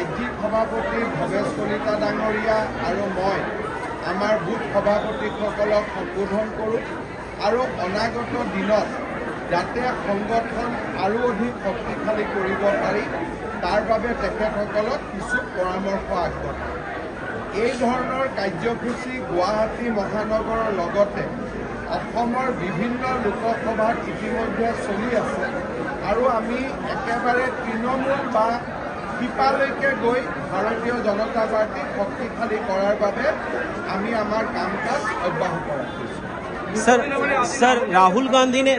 রাজ্যিক সভাপতি ভবেশ কলিতা ডাঙরিয়া আর মানে আমার বুথ সভাপতিসকল সম্বোধন করো আর অনাগত দিনত যাতে সংগঠন আরও অধিক শক্তিশালী পারি তারবাবে তেখেতসকলক কিছু পরামর্শ আগবঢ়ায়। এই ধরনের কার্যসূচী গুৱাহাটী মহানগরের লগতে অসমৰ বিভিন্ন লোকসভাত ইতিমধ্যে চলি আছে আর আমি একেবারে তৃণমূল বা সিপালৈকে গৈ ভারতীয় জনতা পার্টি শক্তিশালী করার আমি আমার কাম কাজ অব্যাহত রাখিছো। सर राहुल गांधी ने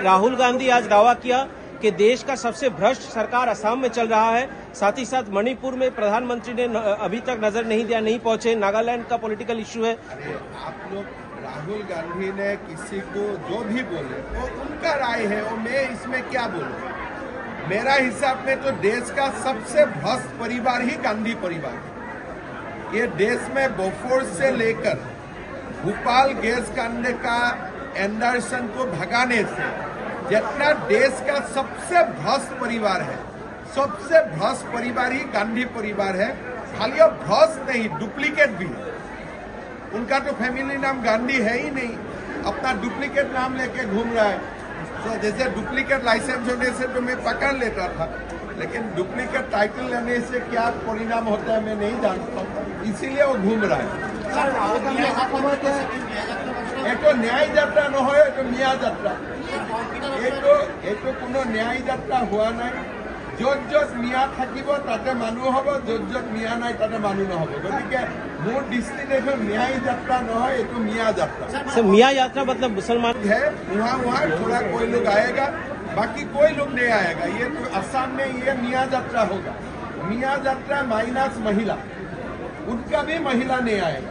आज दावा किया कि देश का सबसे भ्रष्ट सरकार असम में चल रहा है, साथ ही साथ मणिपुर में प्रधानमंत्री ने अभी तक नजर नहीं दिया, नहीं पहुंचे। नागालैंड का पॉलिटिकल इश्यू है। आप लोग राहुल गांधी ने किसी को जो भी बोले वो उनका राय है, और मैं इसमें क्या बोलूं। मेरा हिसाब में तो देश का सबसे भ्रष्ट परिवार ही गांधी परिवार है। ये देश में बोफोर्स से लेकर भोपाल गैस कांड का एंडरसन को भगाने से जितना देश का सबसे भ्रष्ट परिवार है, सबसे भ्रष्ट परिवार ही गांधी परिवार है। खाली भ्रष्ट नहीं, डुप्लीकेट भी है। उनका तो फैमिली नाम गांधी है ही नहीं, अपना डुप्लीकेट नाम लेके घूम रहा है। तो जैसे डुप्लीकेट लाइसेंस होने से तो मैं पकड़ लेता था, लेकिन डुप्लीकेट टाइटल लेने से क्या परिणाम होता है मैं नहीं जानता, इसीलिए वो घूम रहा है। এইটো ন্যায় যাত্রা নহয়, এইটো মিয়া যাত্রা। এইটো কোনো ন্যায় যাত্রা হওয়া নাই। যত যত মিয়া থাকিব তাতে মানুহ হব, যত যত মিয়া নাই তাতে মানুহ নহব। গতিকে মোৰ দৃষ্টিত এইটো ন্যায় যাত্রা নহয়, এইটো মিয়া যাত্রা। মিয়া যাত্রা মতলব মুসলমান হে উহা উহা থোড়া কোই লোক আয়েগা, বাকি কোই লোক নেই আয়েগা। ইয়ে আসাম মে ইয়ে মিয়া যাত্রা হোগা। মিয়া যাত্রা মাইনাস মহিলা, উনকা ভি মহিলা নেই আয়েগা।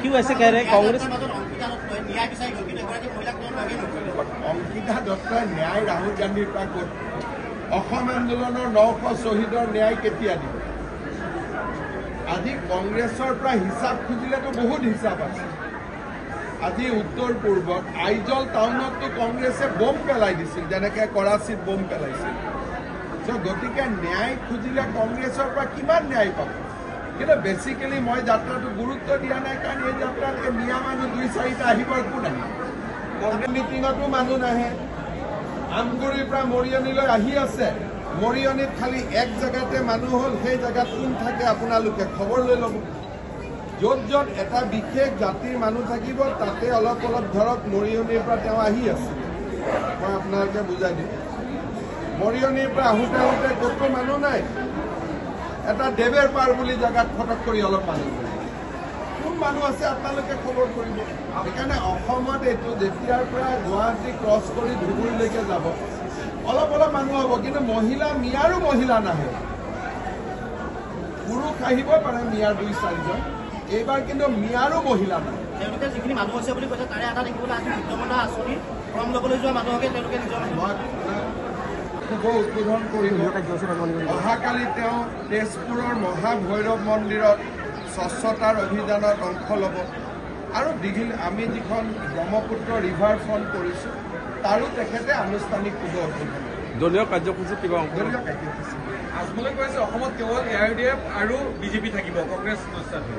क्यों ऐसे कह रहे हैं कांग्रेस? अंकिता दत्तर न्याय राहुल गांधी आंदोलन 900 शहीद न्याय केतिया दी आज कांग्रेस हिसाब खुजिले तो बहुत हिसाब आज उत्तर पूर्व आइजल टाउन तो कांग्रेस बम पेल जैसे कराची बम पेल सो गति के न्याय खुजिले कांग्रेस कि न्याय पा। কিন্তু বেসিক্যালি মই যাত্ৰাটো গুৰুত্ব দিয়া নাই, কাৰণ এই যাত্ৰাত মিয়া মানুহ দুই চাৰিটা আহিবৰ কোন আহে। মিটিঙতো মানুহ নাহে। আমগুৰিৰ পৰা মৰিয়নীলৈ আহি আছে, মৰিয়নীত খালি এক জেগাতে মানুহ হ'ল। সেই জেগাত কোন থাকে আপোনালোকে খবৰ লৈ ল'ব। য'ত য'ত এটা বিশেষ জাতিৰ মানুহ থাকিব তাতে অলপ অলপ ধৰক মৰিয়নীৰ পৰা তেওঁ আহি আছে, মই আপোনালোকে বুজাই দিম। মৰিয়নীৰ পৰা আহোঁতে আহোঁতে ক'তো মানুহ নাই, এটা দেৱেৰ পাৰ বুলি জেগাত ফটক কৰি অলপ মানুহ কোন মানুহ আছে আপোনালোকে খবৰ কৰিব। সেইকাৰণে অসমত এইটো যেতিয়াৰ পৰা গুৱাহাটী ক্ৰছ কৰি ধুবুৰীলৈকে যাব অলপ অলপ মানুহ হ'ব, কিন্তু মহিলা মিয়াৰো মহিলা নাহে। পুৰুষ আহিব পাৰে মিয়াৰ দুই চাৰিজন, এইবাৰ কিন্তু মিয়াৰো মহিলা নাহে। তেওঁলোকে যিখিনি মানুহ আছে বুলি কৈছে তাৰে এটা দেখিবলৈ আজি বিদ্যমান আঁচনি ফৰ্ম ল'বলৈ যোৱা মানুহকে তেওঁলোকে নিজৰ শুভ উদ্বোধন কৰিব। অহাকালি তেওঁ তেজপুৰৰ মহাভৈৰৱ মন্দিৰত স্বচ্ছতাৰ অভিযানত অংশ ল'ব। আৰু দীঘল আমি যিখন ব্ৰহ্মপুত্ৰ ৰিভাৰ ফ্ৰণ্ট কৰিছোঁ তাৰো তেখেতে আনুষ্ঠানিক শুভ উদ্বোধন দলীয় কাৰ্যসূচী কিবা দলীয় কাৰ্যসূচী আগলৈ কৈছে। অসমত কেৱল AIDF আৰু BJP থাকিব, কংগ্ৰেছ থাকিব।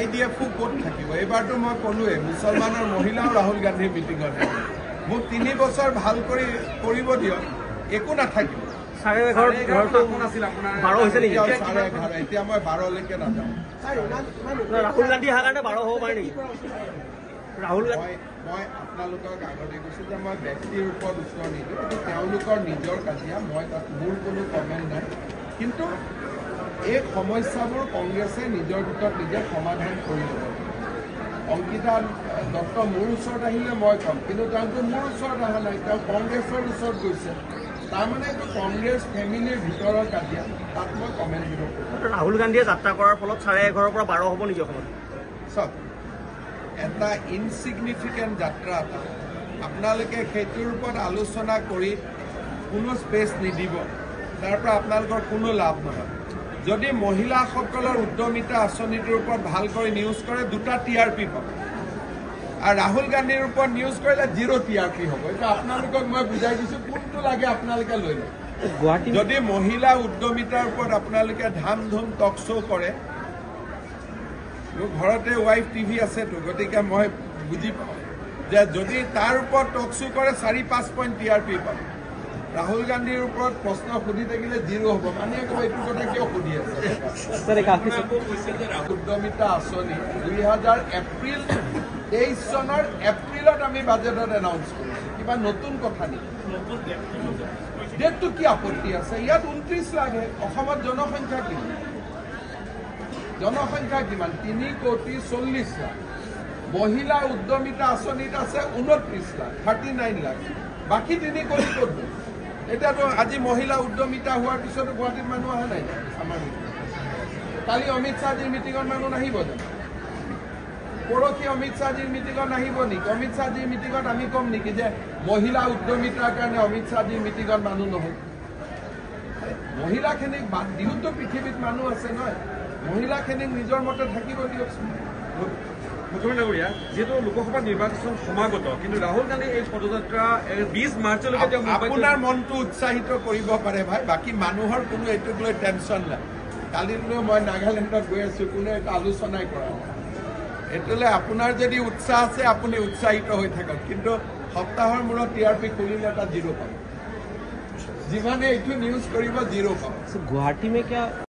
AIDF ক'ত থাকিব? এইবাৰতো মই ক'লোৱেই মুছলমানৰ মহিলাও ৰাহুল গান্ধীৰ মিটিঙত মোক 3 বছৰ ভাল কৰি কৰিব দিয়ক, একো নাথাকিব। 12 হৈছে নেকি? 11:30 এতিয়া মই 12লৈকে নাযাওঁ। ৰাহুল গান্ধী অহাৰ কাৰণে 12 হ'ব পাৰে নেকি? মই আপোনালোকক আগতে কৈছোঁ যে মই ব্যক্তিৰ ওপৰত উত্তৰ নিদিওঁ, কিন্তু তেওঁলোকৰ নিজৰ কাজিয়া, মই তাত মোৰ কোনো কমেণ্ট নাই। কিন্তু এই সমস্যাবোৰ কংগ্ৰেছে নিজৰ ভিতৰত নিজে সমাধান কৰি ল'ব। অংকিতা দত্ত মোৰ ওচৰত আহিলে মই ক'ম, কিন্তু তেওঁতো মোৰ ওচৰত অহা নাই, তেওঁ কংগ্ৰেছৰ ওচৰত গৈছে। তাৰমানে এইটো কংগ্ৰেছ ফেমিলিৰ ভিতৰৰ কাজিয়া, তাত মই কমেণ্ট দিব। ৰাহুল গান্ধীয়ে যাত্ৰা কৰাৰ ফলত 11:30 পৰা 12 হ'ব নেকি অসমত? চব এটা ইনচিগনিফিকেণ্ট যাত্ৰা এটা, আপোনালোকে সেইটোৰ ওপৰত আলোচনা কৰি কোনো স্পেচ নিদিব, তাৰ পৰা আপোনালোকৰ কোনো লাভ নহয়। যদি মহিলাসকলৰ উদ্যমিতা আঁচনিটোৰ ওপৰত ভাল কৰি নিউজ কৰে 2 TRP পাব, আৰু ৰাহুল গান্ধীৰ ওপৰত নিউজ কৰিলে 0 TRP হ'ব। এইটো আপোনালোকক মই বুজাই দিছোঁ, কোনটো লাগে আপোনালোকে লৈ লওক। যদি মহিলা উদ্যমিতার উপর আপনাদের ধাম ধুম টক শো করে, ঘরতে ওয়াইফ টিভি আছে তো, গতিকে মই বুঝি পাও যে যদি তার উপর টক শো করে 4-5 পয়েন্ট TRP পাব। রাহুল গান্ধীর উপর প্রশ্ন সুধি থাকিলে জিরো হব। মানে এইটো কথা কিয় সুধি আছে? উদ্যমিতা আঁচনি 2023 চনৰ এপ্ৰিলত আমি বাজেটত এনাউন্স কৰিছো, কিবা নতুন কথা নেকি? ডেটটো কি আপত্তি আছে? ইয়াত 29 লাখে। অসমত জনসংখ্যা কিমান? কিমান? 3,40,00,000। মহিলা উদ্যমিতা আঁচনিত আছে 29 লাখ, 39 লাখ। বাকী 3 কোটি ক'ত? এতিয়াতো আজি মহিলা উদ্যমিতা হোৱাৰ পিছতো গুৱাহাটীত মানুহ অহা নাই। আমাৰ কালি অমিত শাহজীৰ মিটিঙত মানুহ নাহিব জানো? পৰহি অমিত শাহজীৰ মিটিঙত নাহিব নেকি? অমিত শাহজীৰ মিটিঙত আমি কম নেকি যে মহিলা উদ্যমিতাৰ কাৰণে অমিত শাহজীৰ মিটিঙত মানুহ নহ'ব? মহিলাখিনিক বাদ দিওঁতো পৃথিৱীত মানুহ আছে নহয়। মহিলাখিনিক নিজৰ মতে থাকিব দিয়কচোন। মুখ্যমন্ত্ৰী ডাঙৰীয়া, যিহেতু লোকসভা নিৰ্বাচন সমাগত, কিন্তু ৰাহুল গান্ধী এই পদযাত্ৰা 20 মাৰ্চলৈকে আপোনাৰ মনটো উৎসাহিত কৰিব পাৰে ভাই। বাকী মানুহৰ কোনো এইটোক লৈ টেনশ্যন নাই। কালিলৈ মই নাগালেণ্ডত গৈ আছো, কোনো এটা আলোচনাই কৰা নাই। এইটোলৈ আপোনাৰ যদি উৎসাহ আছে আপুনি উৎসাহিত হৈ থাকক, কিন্তু সপ্তাহৰ মূৰত TRP খুলিলে এটা জিৰ' পাব। যিমানে এইটো নিউজ কৰিব জিৰ' পাব। গুৱাহাটী